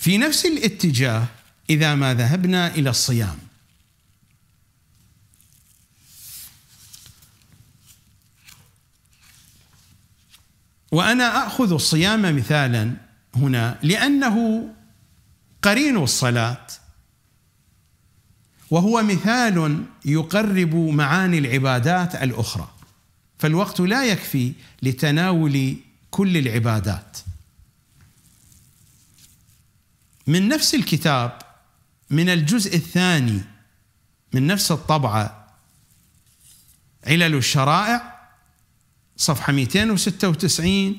في نفس الاتجاه إذا ما ذهبنا إلى الصيام. وأنا أخذ الصيام مثالا هنا لأنه قرين الصلاة، وهو مثال يقرب معاني العبادات الأخرى، فالوقت لا يكفي لتناول كل العبادات. من نفس الكتاب من الجزء الثاني من نفس الطبعة علل الشرائع صفحة 296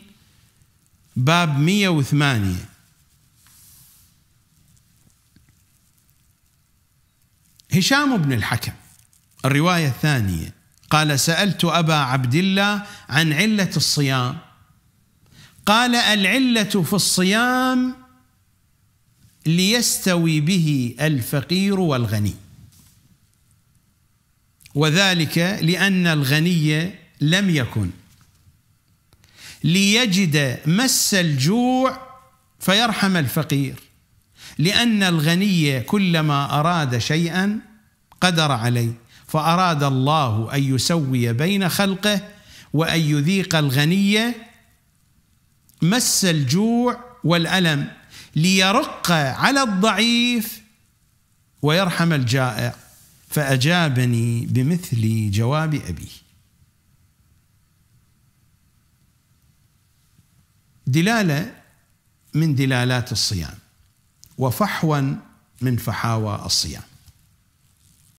باب 108 هشام بن الحكم الرواية الثانية قال: سألت أبا عبد الله عن علة الصيام قال: العلة في الصيام ليستوي به الفقير والغني، وذلك لأن الغني لم يكن ليجد مس الجوع فيرحم الفقير، لأن الغني كلما أراد شيئا قدر عليه، فأراد الله أن يسوي بين خلقه وأن يذيق الغني مس الجوع والألم ليرق على الضعيف ويرحم الجائع، فأجابني بمثل جواب أبي. دلالة من دلالات الصيام وفحوا من فحاوى الصيام.